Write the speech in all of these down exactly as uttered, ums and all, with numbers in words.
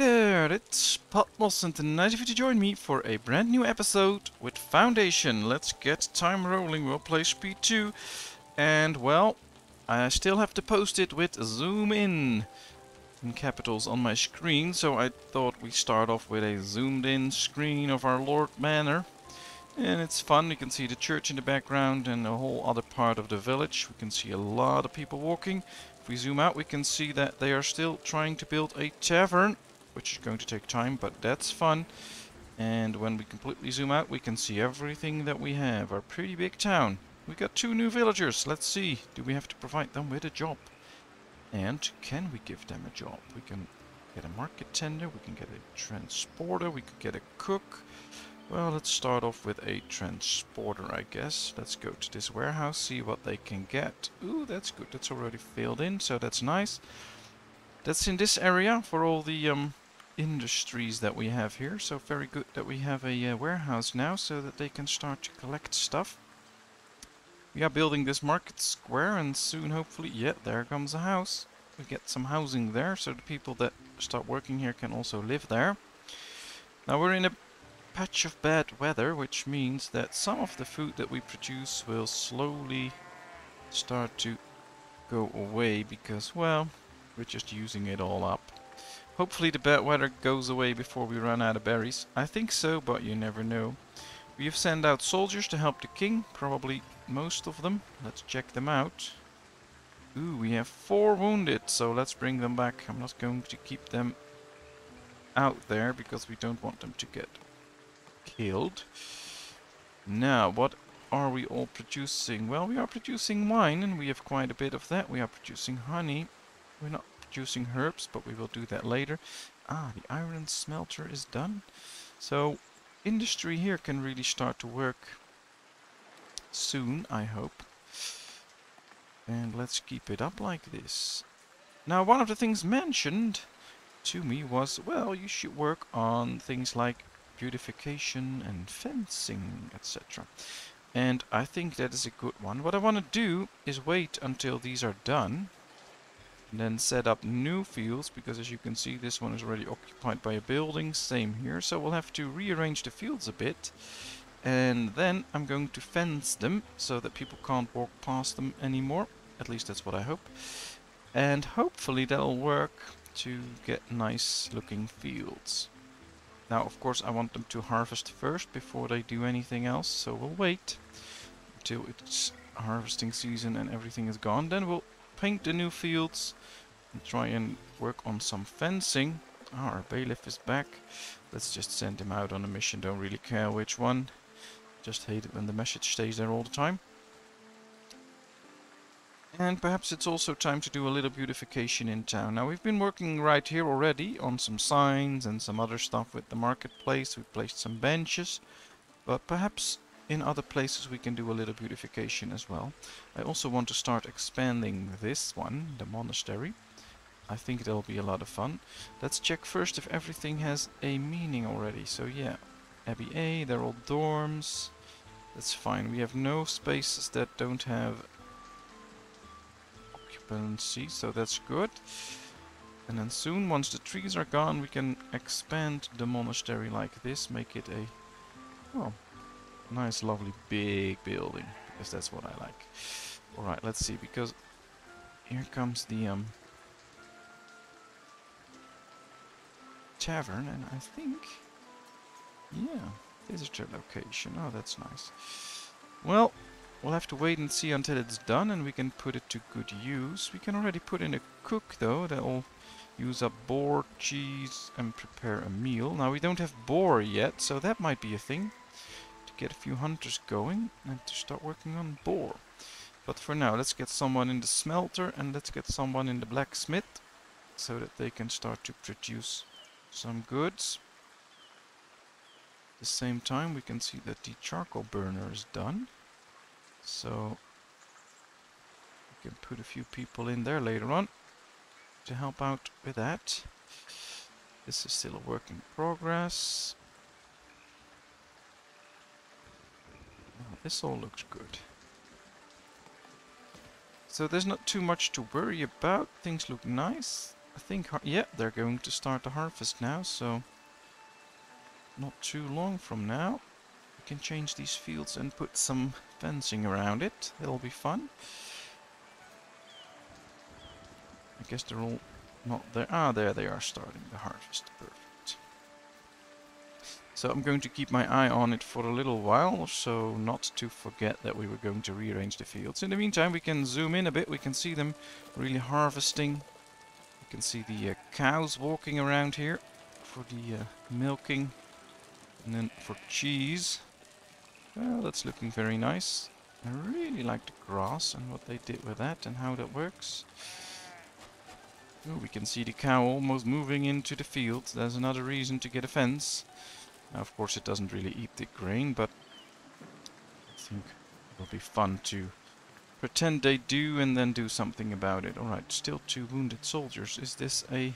there, it's Patmos, and tonight if you join me for a brand new episode with Foundation. Let's get time rolling, we'll play speed two, and well, I still have to post it with zoom in in capitals on my screen, so I thought we start off with a zoomed in screen of our Lord Manor. And it's fun, you can see the church in the background and a whole other part of the village. We can see a lot of people walking. If we zoom out, we can see that they are still trying to build a tavern, which is going to take time, but that's fun. And when we completely zoom out, we can see everything that we have. Our pretty big town. We got two new villagers. Let's see. Do we have to provide them with a job? And can we give them a job? We can get a market tender, we can get a transporter, we could get a cook. Well, let's start off with a transporter, I guess. Let's go to this warehouse, see what they can get. Ooh, that's good. That's already filled in, so that's nice. That's in this area for all the um, industries that we have here. So very good that we have a uh, warehouse now, so that they can start to collect stuff. We are building this market square, and soon, hopefully, yeah, there comes a house. We get some housing there, so the people that start working here can also live there. Now we're in a patch of bad weather, which means that some of the food that we produce will slowly start to go away because, well, we're just using it all up. Hopefully the bad weather goes away before we run out of berries. I think so, but you never know. We have sent out soldiers to help the king, probably most of them. Let's check them out. Ooh, we have four wounded, so let's bring them back. I'm not going to keep them out there because we don't want them to get killed. Now, what are we all producing? Well, we are producing wine, and we have quite a bit of that. We are producing honey. We're not producing herbs, but we will do that later. Ah, the iron smelter is done. So, industry here can really start to work soon, I hope. And let's keep it up like this. Now, one of the things mentioned to me was, well, you should work on things like beautification and fencing, et cetera. And I think that is a good one. What I want to do is wait until these are done and then set up new fields, because as you can see, this one is already occupied by a building, same here, so we'll have to rearrange the fields a bit, and then I'm going to fence them so that people can't walk past them anymore. At least that's what I hope, and hopefully that'll work to get nice looking fields. Now, of course, I want them to harvest first before they do anything else, so we'll wait until it's harvesting season and everything is gone. Then we'll paint the new fields and try and work on some fencing. Ah, our bailiff is back. Let's just send him out on a mission. Don't really care which one. Just hate it when the message stays there all the time. And perhaps it's also time to do a little beautification in town. Now, we've been working right here already on some signs and some other stuff with the marketplace. We placed some benches, but perhaps in other places we can do a little beautification as well. I also want to start expanding this one, the monastery. I think that'll be a lot of fun. Let's check first if everything has a meaning already. So yeah, Abbey A, they're all dorms. That's fine. We have no spaces that don't have see, so that's good. And then soon, once the trees are gone, we can expand the monastery like this, make it a, well, nice lovely big building, because that's what I like. Alright, let's see, because here comes the um, tavern, and I think, yeah, visitor location. Oh, that's nice. Well, we'll have to wait and see until it's done and we can put it to good use. We can already put in a cook, though. That'll use up boar, cheese, and prepare a meal. Now, we don't have boar yet, so that might be a thing. To get a few hunters going and to start working on boar. But for now, let's get someone in the smelter and let's get someone in the blacksmith, so that they can start to produce some goods. At the same time, we can see that the charcoal burner is done. So, we can put a few people in there later on to help out with that. This is still a work in progress. Oh, this all looks good. So, there's not too much to worry about. Things look nice. I think, yeah, they're going to start the harvest now, so not too long from now. We can change these fields and put some fencing around it. It'll be fun. I guess they're all not there. Ah, there they are starting the harvest. Perfect. So I'm going to keep my eye on it for a little while, so not to forget that we were going to rearrange the fields. In the meantime, we can zoom in a bit. We can see them really harvesting. You can see the uh, cows walking around here for the uh, milking. And then for cheese, well, that's looking very nice. I really like the grass and what they did with that and how that works. Ooh, we can see the cow almost moving into the field. There's another reason to get a fence. Now, of course, it doesn't really eat the grain, but I think it'll be fun to pretend they do and then do something about it. Alright, still two wounded soldiers. Is this a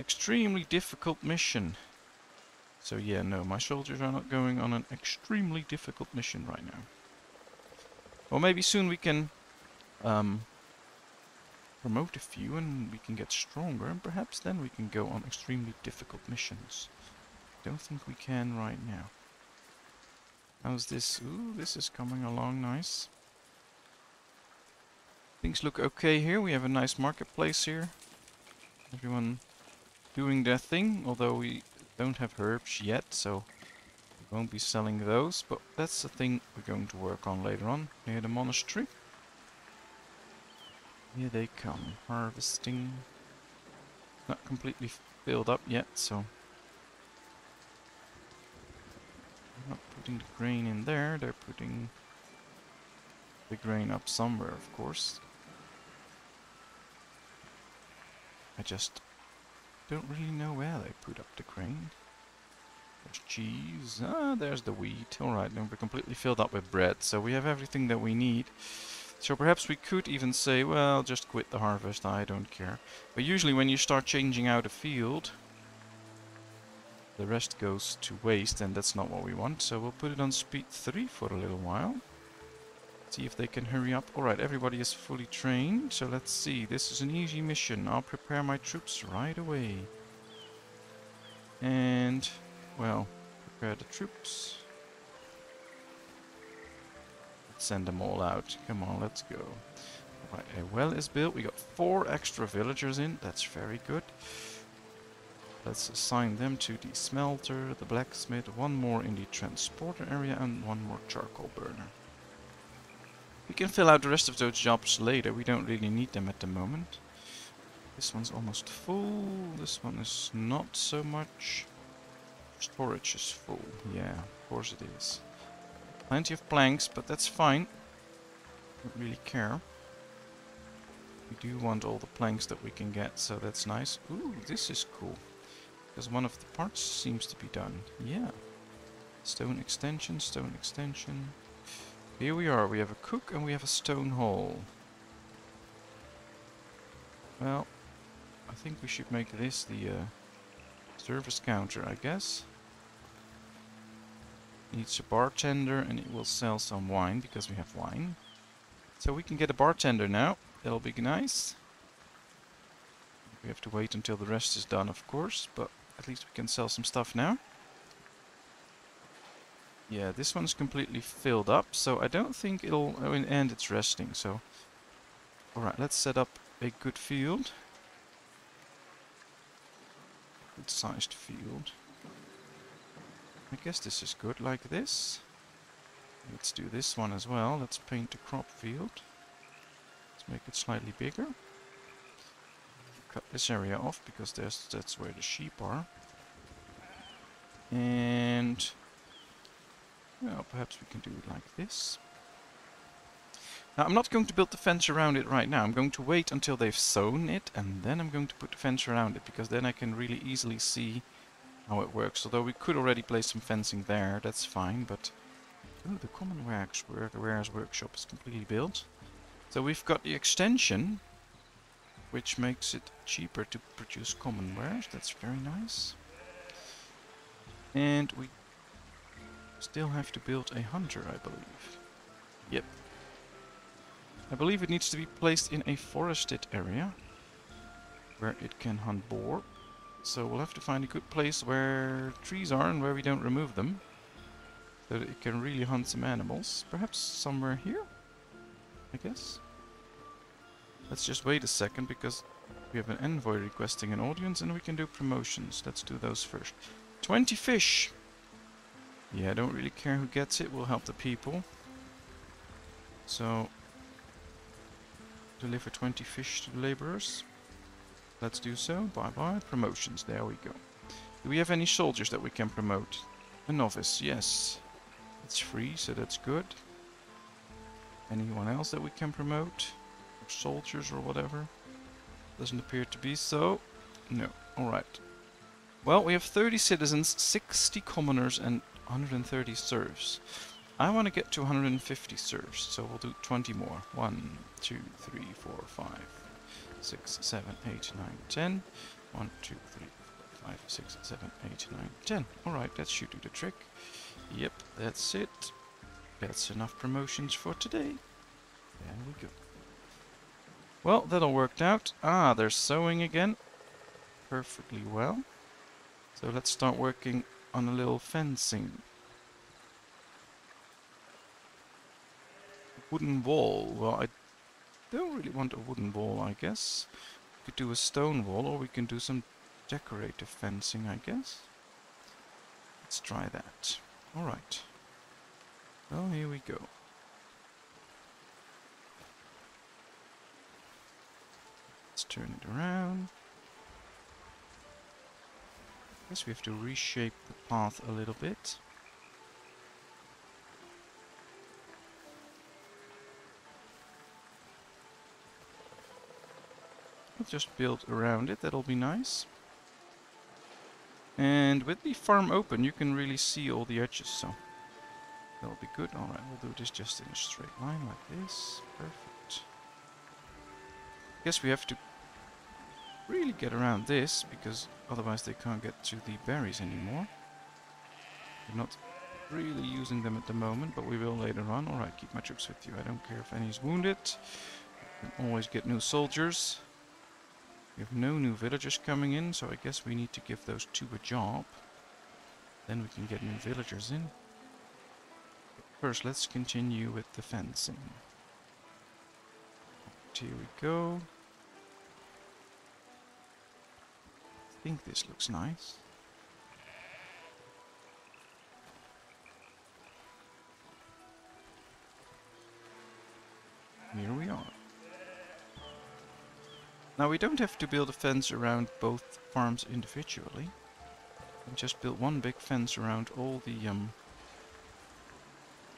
extremely difficult mission? So yeah, no, my soldiers are not going on an extremely difficult mission right now. Or maybe soon we can um, promote a few and we can get stronger, and perhaps then we can go on extremely difficult missions. Don't think we can right now. How's this? Ooh, this is coming along nice. Things look okay here. We have a nice marketplace here. Everyone doing their thing, although we don't have herbs yet, so we won't be selling those, but that's the thing we're going to work on later on, near the monastery. Here they come, harvesting. Not completely filled up yet, so they're not putting the grain in there, they're putting the grain up somewhere, of course. I just don't really know where they put up the grain. There's cheese. Ah, there's the wheat. Alright, then we're completely filled up with bread, so we have everything that we need. So perhaps we could even say, well, just quit the harvest, I don't care. But usually when you start changing out a field, the rest goes to waste, and that's not what we want. So we'll put it on speed three for a little while. See if they can hurry up. Alright, everybody is fully trained, so let's see. This is an easy mission. I'll prepare my troops right away. And, well, prepare the troops. Let's send them all out. Come on, let's go. Alright, a well is built. We got four extra villagers in. That's very good. Let's assign them to the smelter, the blacksmith, one more in the transporter area, and one more charcoal burner. We can fill out the rest of those jobs later, we don't really need them at the moment. This one's almost full, this one is not so much. Storage is full, yeah, of course it is. Plenty of planks, but that's fine. Don't really care. We do want all the planks that we can get, so that's nice. Ooh, this is cool. Because one of the parts seems to be done, yeah. Stone extension, stone extension. Here we are, we have a cook and we have a stone hole. Well, I think we should make this the uh, service counter, I guess. Needs a bartender and it will sell some wine, because we have wine. So we can get a bartender now, that'll be nice. We have to wait until the rest is done, of course, but at least we can sell some stuff now. Yeah, this one's completely filled up, so I don't think it'll... Oh, in the end it's resting, so... Alright, let's set up a good field. Good-sized field. I guess this is good, like this. Let's do this one as well. Let's paint the crop field. Let's make it slightly bigger. Cut this area off, because there's, that's where the sheep are. And... well, perhaps we can do it like this. Now, I'm not going to build the fence around it right now. I'm going to wait until they've sown it, and then I'm going to put the fence around it, because then I can really easily see how it works. Although we could already place some fencing there, that's fine, but... ooh, the common warehouse workshop is completely built. So we've got the extension, which makes it cheaper to produce common wares. That's very nice. And we... still have to build a hunter, I believe. Yep. I believe it needs to be placed in a forested area. where it can hunt boar. So we'll have to find a good place where trees are and where we don't remove them, so that it can really hunt some animals. Perhaps somewhere here, I guess. Let's just wait a second, because we have an envoy requesting an audience, and we can do promotions. Let's do those first. twenty fish! Yeah, I don't really care who gets it. We'll help the people. So, deliver twenty fish to the laborers. Let's do so. Bye-bye. Promotions. There we go. Do we have any soldiers that we can promote? A novice, yes. It's free, so that's good. Anyone else that we can promote? Or soldiers or whatever? Doesn't appear to be so. No. Alright. Well, we have thirty citizens, sixty commoners, and one hundred thirty serfs. I want to get to one hundred fifty serfs, so we'll do twenty more. one, two, three, four, five, six, seven, eight, nine, ten. one, two, three, four, five, six, seven, eight, nine, ten. Alright, that should do the trick. Yep, that's it. That's enough promotions for today. There we go. Well, that all worked out. Ah, they're sewing again. Perfectly well. So let's start working on a little fencing. Wooden wall. Well, I don't really want a wooden wall, I guess. We could do a stone wall, or we can do some decorative fencing, I guess. Let's try that. Alright. Well, here we go. Let's turn it around. I guess we have to reshape the path a little bit. We'll just build around it, that'll be nice. And with the farm open, you can really see all the edges, so that'll be good. Alright, we'll do this just in a straight line like this. Perfect. I guess we have to really get around this, because otherwise they can't get to the berries anymore. We're not really using them at the moment, but we will later on. Alright, keep my troops with you. I don't care if any is wounded. You can always get new soldiers. We have no new villagers coming in, so I guess we need to give those two a job. Then we can get new villagers in. But first, let's continue with the fencing. Right, here we go. I think this looks nice. Here we are. Now we don't have to build a fence around both farms individually. We can just build one big fence around all the um,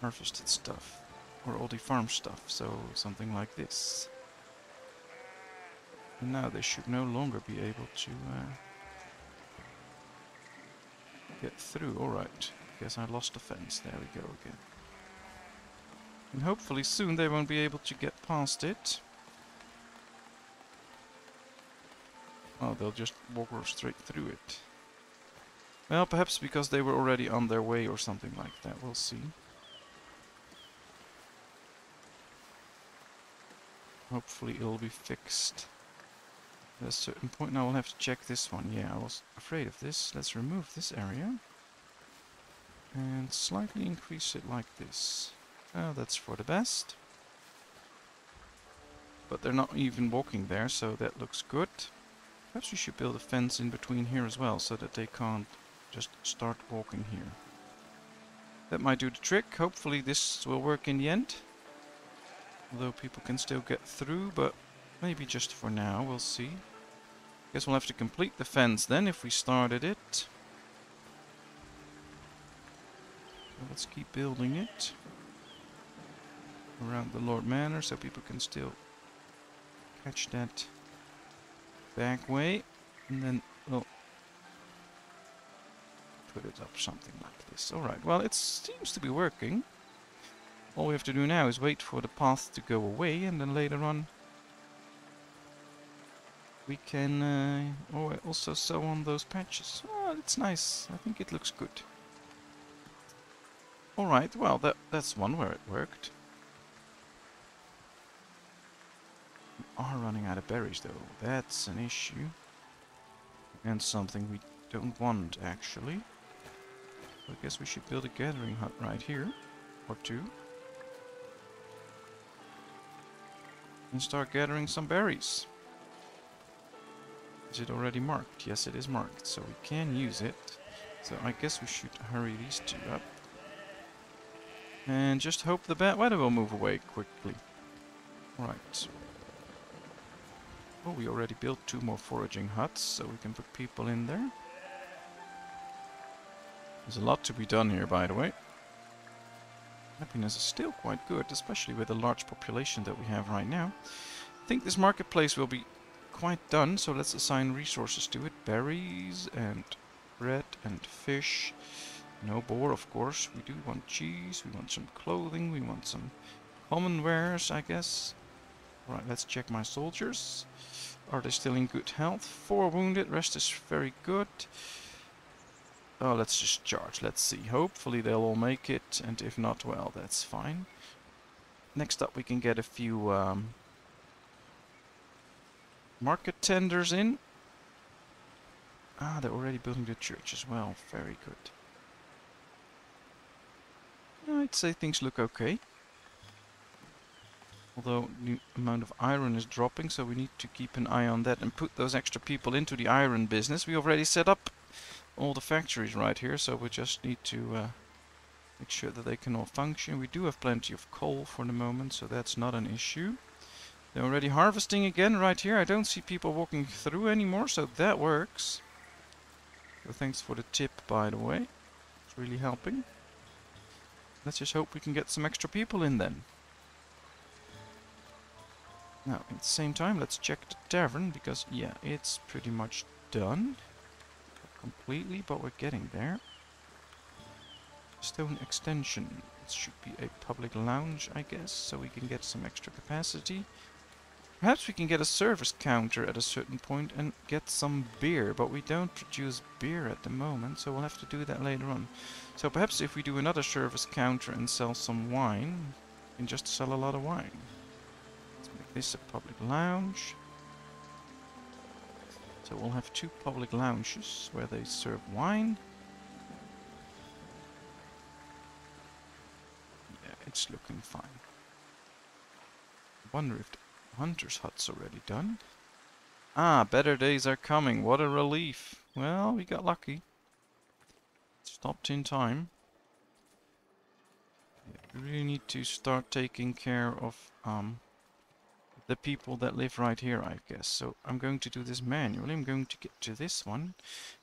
harvested stuff, or all the farm stuff, so something like this. And now they should no longer be able to uh, get through. Alright, guess I lost the fence. There we go again. And hopefully soon they won't be able to get past it. Oh, they'll just walk straight through it. Well, perhaps because they were already on their way or something like that. We'll see. Hopefully it'll be fixed at a certain point. Now we'll have to check this one. Yeah, I was afraid of this. Let's remove this area. And slightly increase it like this. Oh, that's for the best. But they're not even walking there, so that looks good. Perhaps we should build a fence in between here as well, so that they can't just start walking here. That might do the trick. Hopefully this will work in the end. Although people can still get through, but maybe just for now, we'll see. Guess we'll have to complete the fence then, if we started it. So let's keep building it around the Lord Manor, so people can still catch that back way, and then we'll put it up something like this. Alright, well, it seems to be working. All we have to do now is wait for the path to go away, and then later on we can uh, oh, also sew on those patches. Oh, it's nice. I think it looks good. Alright, well, that, that's one where it worked. are running out of berries, though. That's an issue. And something we don't want, actually. So I guess we should build a gathering hut right here. Or two. And start gathering some berries. Is it already marked? Yes, it is marked, so we can use it. So I guess we should hurry these two up. And just hope the bad weather will move away quickly. Right. Oh, we already built two more foraging huts, so we can put people in there. There's a lot to be done here, by the way. Happiness is still quite good, especially with the large population that we have right now. I think this marketplace will be quite done, so let's assign resources to it. Berries and bread and fish. No boar, of course. We do want cheese, we want some clothing, we want some common wares, I guess. Alright, let's check my soldiers. Are they still in good health? Four wounded, rest is very good. Oh, let's just charge, let's see. Hopefully they'll all make it, and if not, well, that's fine. Next up we can get a few um, market tenders in. Ah, they're already building the church as well, very good. I'd say things look okay. Although the amount of iron is dropping, so we need to keep an eye on that and put those extra people into the iron business. We already set up all the factories right here, so we just need to uh, make sure that they can all function. We do have plenty of coal for the moment, so that's not an issue. They're already harvesting again right here. I don't see people walking through anymore, so that works. So thanks for the tip, by the way. It's really helping. Let's just hope we can get some extra people in then. Now, at the same time, let's check the tavern, because, yeah, it's pretty much done. Not completely, but we're getting there. Stone extension. It should be a public lounge, I guess, so we can get some extra capacity. Perhaps we can get a service counter at a certain point and get some beer, but we don't produce beer at the moment, so we'll have to do that later on. So perhaps if we do another service counter and sell some wine, we can just sell a lot of wine. This is a public lounge. So we'll have two public lounges where they serve wine. Yeah, it's looking fine. I wonder if the hunter's hut's already done. Ah, better days are coming. What a relief. Well, we got lucky. Stopped in time. Yeah, we really need to start taking care of... um. the people that live right here, I guess. So I'm going to do this manually. I'm going to get to this one.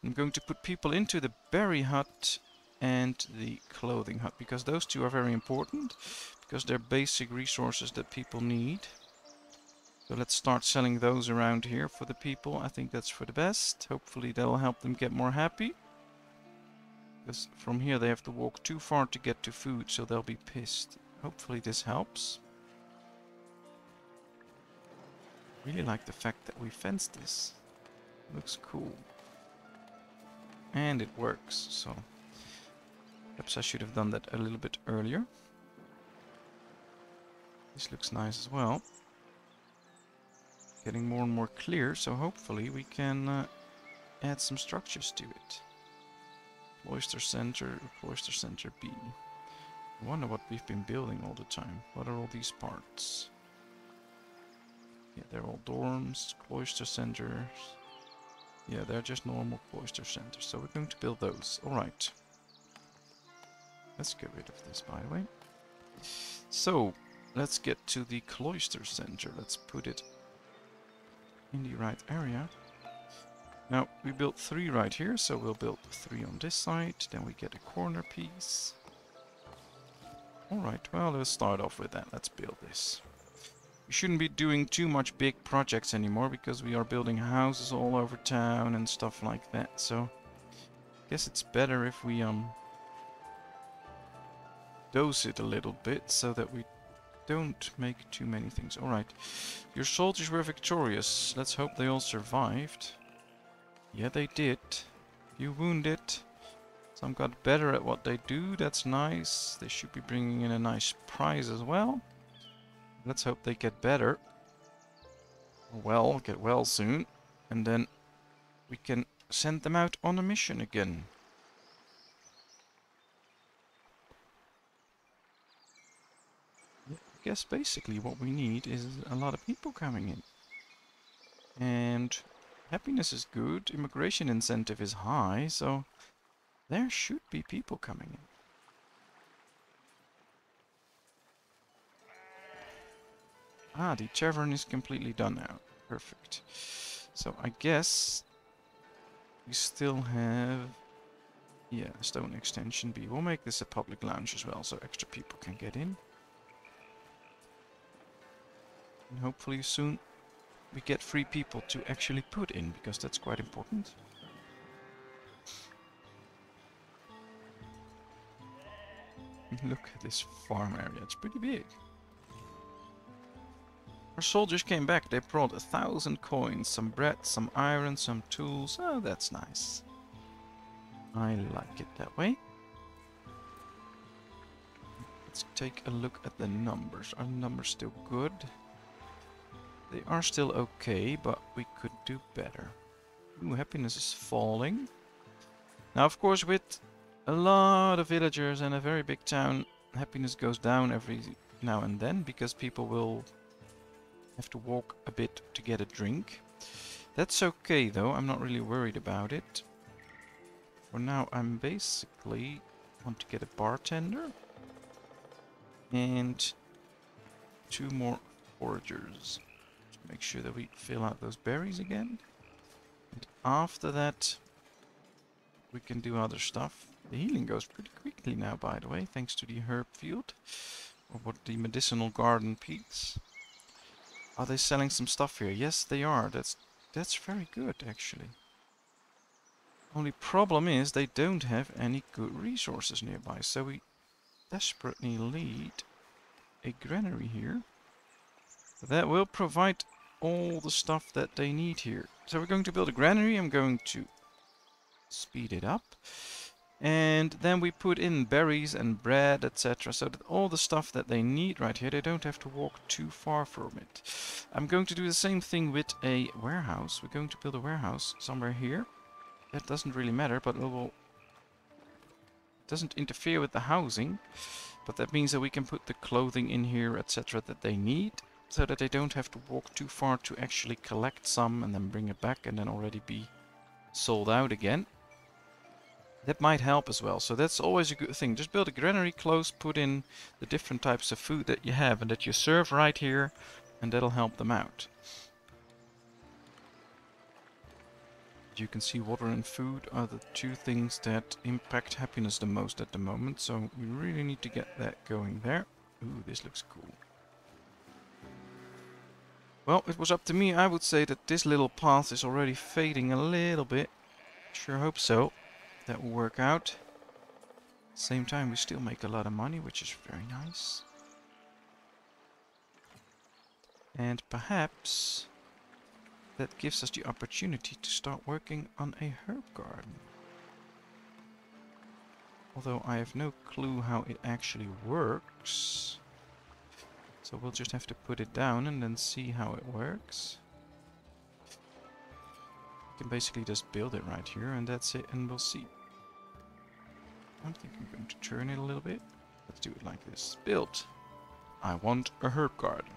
I'm going to put people into the berry hut and the clothing hut, because those two are very important, because they're basic resources that people need. So let's start selling those around here for the people. I think that's for the best. Hopefully that'll help them get more happy, because from here they have to walk too far to get to food, so they'll be pissed. Hopefully this helps. I really like the fact that we fenced this. Looks cool. And it works, so... perhaps I should have done that a little bit earlier. This looks nice as well. Getting more and more clear, so hopefully we can uh, add some structures to it. Cloister Center, Cloister Center B. I wonder what we've been building all the time. What are all these parts? Yeah, they're all dorms, cloister centers. Yeah, they're just normal cloister centers. So we're going to build those. Alright. Let's get rid of this, by the way. So, let's get to the cloister center. Let's put it in the right area. Now, we built three right here, so we'll build three on this side. Then we get a corner piece. Alright, well, let's start off with that. Let's build this. We shouldn't be doing too much big projects anymore, because we are building houses all over town and stuff like that. So, I guess it's better if we um dose it a little bit, so that we don't make too many things. Alright, your soldiers were victorious. Let's hope they all survived. Yeah, they did. You wounded. Some got better at what they do. That's nice. They should be bringing in a nice prize as well. Let's hope they get better. well, get well soon, and then we can send them out on a mission again. I guess basically what we need is a lot of people coming in. And happiness is good, immigration incentive is high, so there should be people coming in. Ah, the tavern is completely done now. Perfect. So I guess we still have... Yeah, stone extension B. We'll make this a public lounge as well, so extra people can get in. And hopefully soon we get free people to actually put in, because that's quite important. Look at this farm area, it's pretty big. Our soldiers came back. They brought a thousand coins, some bread, some iron, some tools. Oh, that's nice. I like it that way. Let's take a look at the numbers. Are numbers still good? They are still okay, but we could do better. Ooh, happiness is falling. Now, of course, with a lot of villagers and a very big town, happiness goes down every now and then, because people will... have to walk a bit to get a drink. That's okay though, I'm not really worried about it. For now I'm basically want to get a bartender and two more foragers to make sure that we fill out those berries again. And after that we can do other stuff. The healing goes pretty quickly now, by the way, thanks to the herb field, or what, the medicinal garden piece. Are they selling some stuff here? Yes, they are. That's that's very good, actually. Only problem is they don't have any good resources nearby, so we desperately need a granary here that will provide all the stuff that they need here. So we're going to build a granary. I'm going to speed it up. And then we put in berries and bread, et cetera, so that all the stuff that they need right here, they don't have to walk too far from it. I'm going to do the same thing with a warehouse. We're going to build a warehouse somewhere here. That doesn't really matter, but it will doesn't interfere with the housing. But that means that we can put the clothing in here, et cetera, that they need, so that they don't have to walk too far to actually collect some and then bring it back and then already be sold out again. That might help as well, so that's always a good thing. Just build a granary close, put in the different types of food that you have and that you serve right here, and that'll help them out. As you can see, water and food are the two things that impact happiness the most at the moment, so we really need to get that going there. Ooh, this looks cool. Well, it was up to me. I would say that this little path is already fading a little bit. Sure hope so. That will work out. Same time, we still make a lot of money, which is very nice. And perhaps that gives us the opportunity to start working on a herb garden. Although I have no clue how it actually works. So we'll just have to put it down and then see how it works. We can basically just build it right here, and that's it, and we'll see. I think I'm going to turn it a little bit. Let's do it like this. Build. I want a herb garden.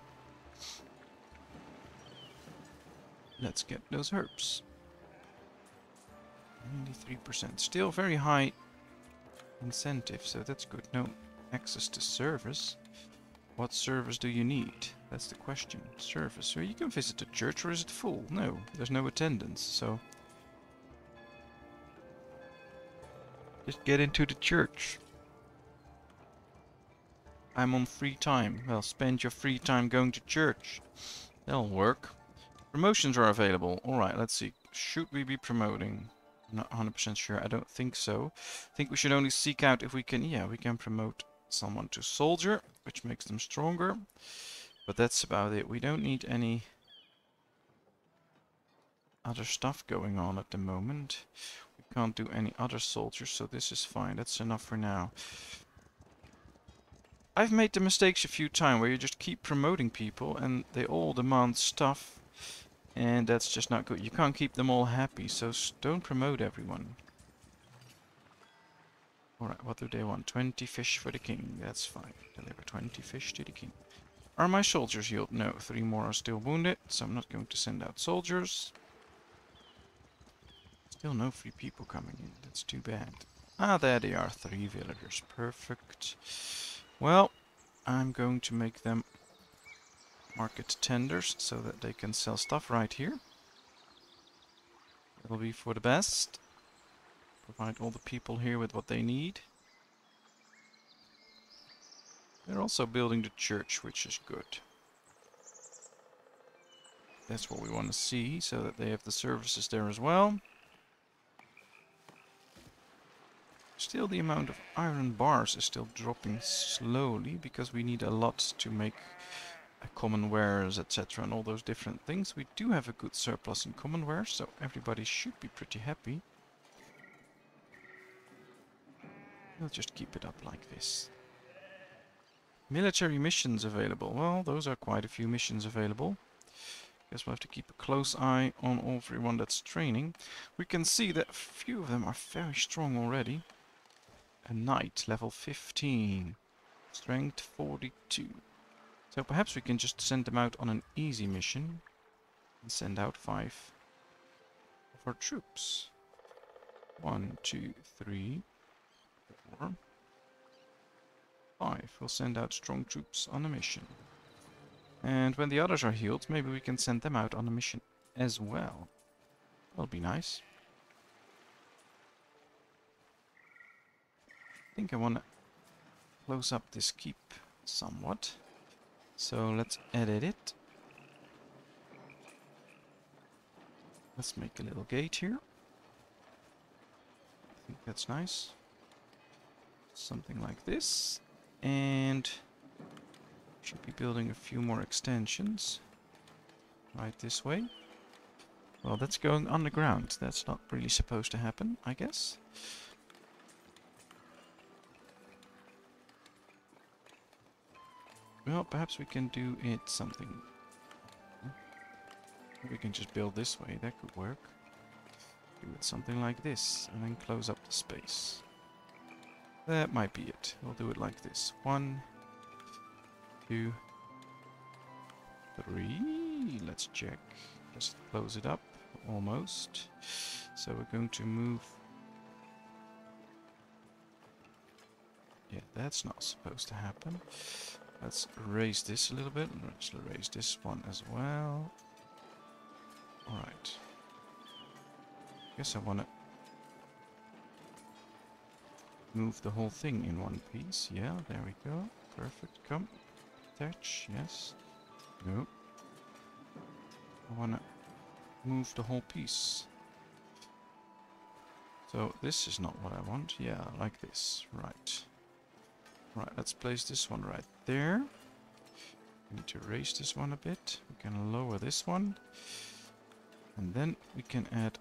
Let's get those herbs. ninety-three percent. Still very high incentive, so that's good. No access to service. What service do you need? That's the question. Service. So you can visit the church, or is it full? No, there's no attendance, so... just get into the church. I'm on free time. Well, spend your free time going to church. That'll work. Promotions are available. Alright, let's see. Should we be promoting? I'm not one hundred percent sure. I don't think so. I think we should only seek out if we can... Yeah, we can promote someone to soldier, which makes them stronger. But that's about it. We don't need any other stuff going on at the moment. We can't do any other soldiers, so this is fine. That's enough for now. I've made the mistakes a few times where you just keep promoting people and they all demand stuff And that's just not good. You can't keep them all happy, so don't promote everyone. Alright, what do they want? twenty fish for the king. That's fine. Deliver twenty fish to the king. Are my soldiers healed? No. Three more are still wounded, so I'm not going to send out soldiers. Still no free people coming in. That's too bad. Ah, there they are. Three villagers. Perfect. Well, I'm going to make them market tenders so that they can sell stuff right here. It'll be for the best. Provide all the people here with what they need. They're also building the church, which is good. That's what we want to see, so that they have the services there as well. Still, the amount of iron bars is still dropping slowly, because we need a lot to make common wares, et cetera, and all those different things. We do have a good surplus in common wares, so everybody should be pretty happy. We'll just keep it up like this. Military missions available. Well, those are quite a few missions available. Guess we'll have to keep a close eye on all everyone that's training. We can see that a few of them are very strong already. A knight, level fifteen. Strength forty-two. So perhaps we can just send them out on an easy mission. And send out five of our troops. One, two, three, four. Five. We'll send out strong troops on a mission. And when the others are healed, maybe we can send them out on a mission as well. That'll be nice. I think I want to close up this keep somewhat. So let's edit it. Let's make a little gate here. I think that's nice. Something like this. And should be building a few more extensions right this way. Well, that's going underground. That's not really supposed to happen, I guess. Well, perhaps we can do it something. We can just build this way. That could work. Do it something like this and then close up the space. That might be it. We'll do it like this. One, two, three. Let's check. Just close it up. Almost. So we're going to move. Yeah, that's not supposed to happen. Let's raise this a little bit. Let's raise this one as well. Alright. Guess I want to move the whole thing in one piece. Yeah, there we go. Perfect. Come. Attach, yes. No. I want to move the whole piece. So this is not what I want. Yeah, like this. Right. Right, let's place this one right there. We need to raise this one a bit. We can lower this one. And then we can add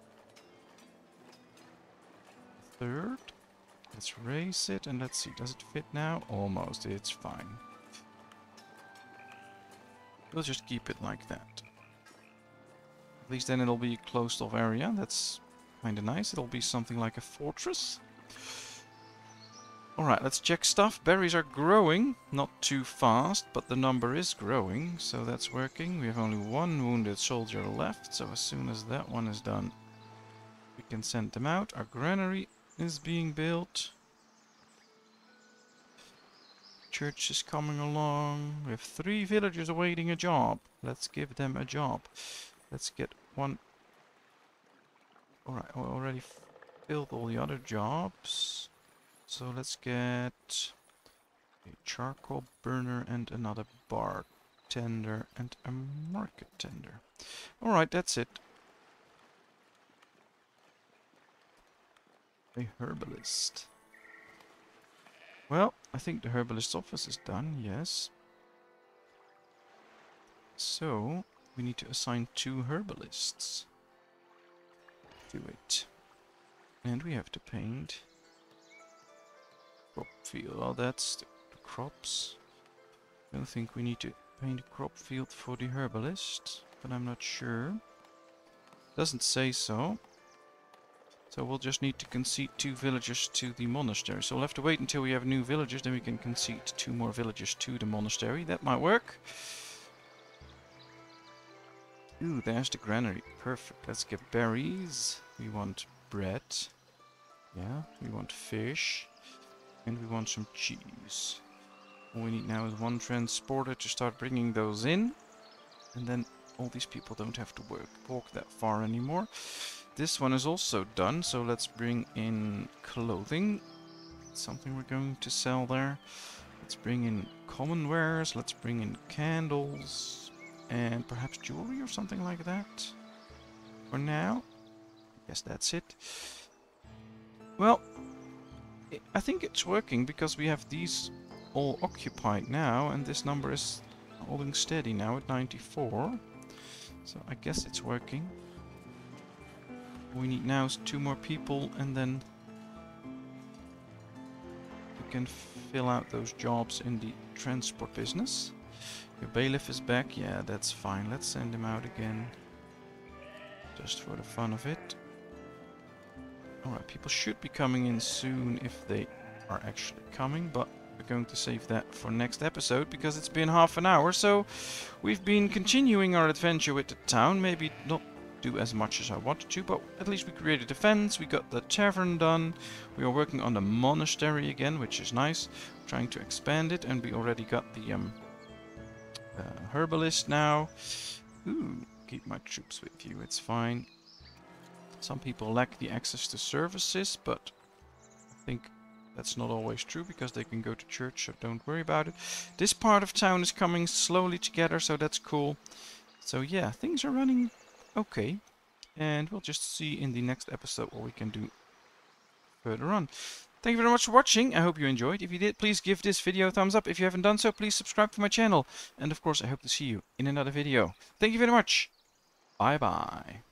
a third. Let's raise it and let's see. Does it fit now? Almost. It's fine. We'll just keep it like that. At least then it'll be a closed off area. That's kind of nice. It'll be something like a fortress. Alright, let's check stuff. Berries are growing. Not too fast, but the number is growing. So that's working. We have only one wounded soldier left. So as soon as that one is done, we can send them out. Our granary is being built. Church is coming along. We have three villagers awaiting a job. Let's give them a job. Let's get one. Alright, I already filled all the other jobs. So let's get a charcoal burner and another bartender and a market tender. Alright, that's it. A herbalist. Well, I think the herbalist's office is done, yes. So, we need to assign two herbalists to it. And we have to paint crop field. Oh, that's the crops. I don't think we need to paint a crop field for the herbalist, but I'm not sure. Doesn't say so. So we'll just need to concede two villagers to the monastery. So we'll have to wait until we have new villagers, then we can concede two more villagers to the monastery. That might work. Ooh, there's the granary. Perfect. Let's get berries. We want bread. Yeah, we want fish. And we want some cheese. All we need now is one transporter to start bringing those in. And then all these people don't have to work, walk that far anymore. This one is also done, so let's bring in clothing. That's something we're going to sell there. Let's bring in common wares, let's bring in candles, and perhaps jewelry or something like that. For now, yes, that's it. Well, I think it's working because we have these all occupied now, and this number is holding steady now at ninety-four. So I guess it's working. We need now two more people, and then we can fill out those jobs in the transport business. Your bailiff is back. Yeah, that's fine. Let's send him out again. Just for the fun of it. Alright, people should be coming in soon if they are actually coming, but we're going to save that for next episode because it's been half an hour, so we've been continuing our adventure with the town. Maybe not do as much as I wanted to, but at least we created a fence, we got the tavern done, we are working on the monastery again, which is nice, trying to expand it, and we already got the um, uh, herbalist now. Ooh, keep my troops with you, it's fine. Some people lack the access to services, but I think that's not always true because they can go to church, so don't worry about it. This part of town is coming slowly together, so that's cool. So yeah, things are running okay, and we'll just see in the next episode what we can do further on. Thank you very much for watching. I hope you enjoyed. If you did, please give this video a thumbs up. If you haven't done so, please subscribe to my channel. And of course, I hope to see you in another video. Thank you very much. Bye bye.